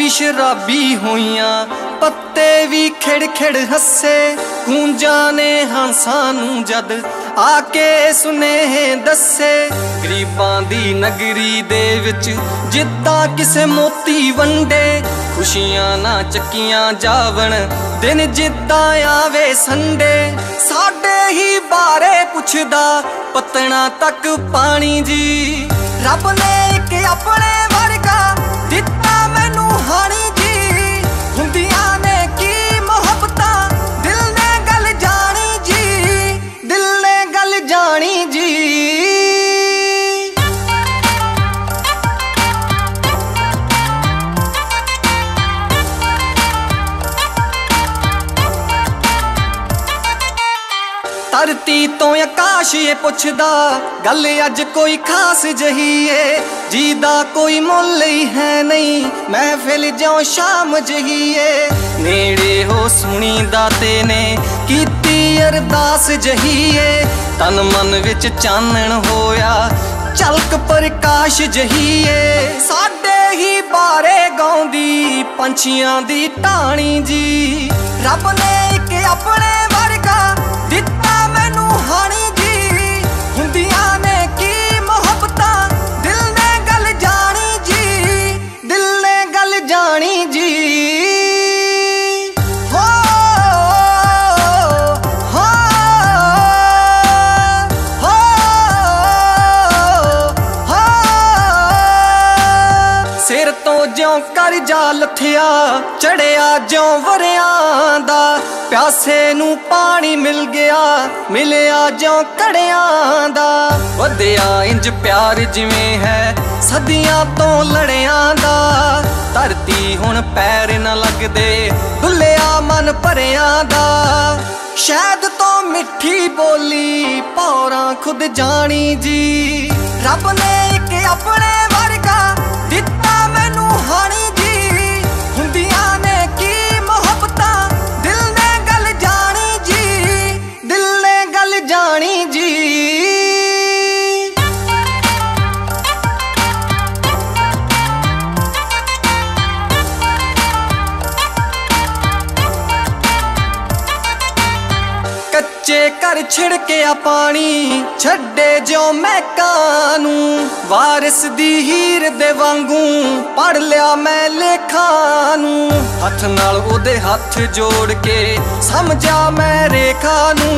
भी शराबी होइया, पत्ते भी खिड़ खिड़ हसे। गूंजा ने हां सानू जद आके सुनेहे दसे। गरीबां दी नगरी दे विच जिद्दा किसे मोती वंडे। खुशियां ना चक्कियां जावन दिन जिद्दा आवे संडे। साडे ही बारे पुछदा पत्तना तक पानी जी। रब ने इक अपने वर्गा दिता मैनू हानी जी। हुंदियां ने की मोहब्बतां दिल ने गल जानी जी। दिल ने गल जानी जी। धरती तो आकाश ये पुछदा गल अज कोई खास जही है। जीदा कोई मुल ही है नहीं महफिल ज्यों शाम जही है। नेड़े हो सुनी दाते ने कीती अरदास जही है। तन मन विच चानण होया झलक प्रकाश जही है। साडे ही बारे गाउंदी पंछियां दी टाणी जी। रब ने इक अपने वर्गा दिता मैनू हाणी जी। हुंदियां ने की मोहब्बतां दिल ने गल जानी जी। दिल ने गल जानी जी। हो हो हो हो। सिर तो ज्यों कर जा लथया चढ़िया ज्यों वरियां दा। प्यासे नू पानी मिल गया मिलया ज्यों कड़ियां दा। वधिया इंज प्यार जिवें है सदियां तो लड़ियां दा। धरती हुण पैर न लगदे भुलिया मन भरियां दा। शायद तो मिठी बोली पौरां खुद जानी जी। रब ने इक अपने वर्गा दिता मैनू हाणी जी। हुंदियां ने की मोहब्बतां जानी जी। कच्चे घर छिड़किया पानी छड्डे ज्यों महकां नू। वारिस दी हीर दे वांगू पढ़ लिया मैं लेखां नू। हथ नाल उहदे हथ जोड़ के समझा मैं रेखां नू।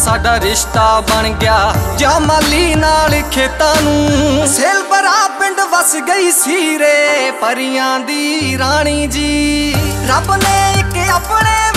साडा रिश्ता बन गया जामाली नाल खेतां नूं। सिलबरा पिंड वस गई सीरे परियां दी राणी जी। रब ने इक अपने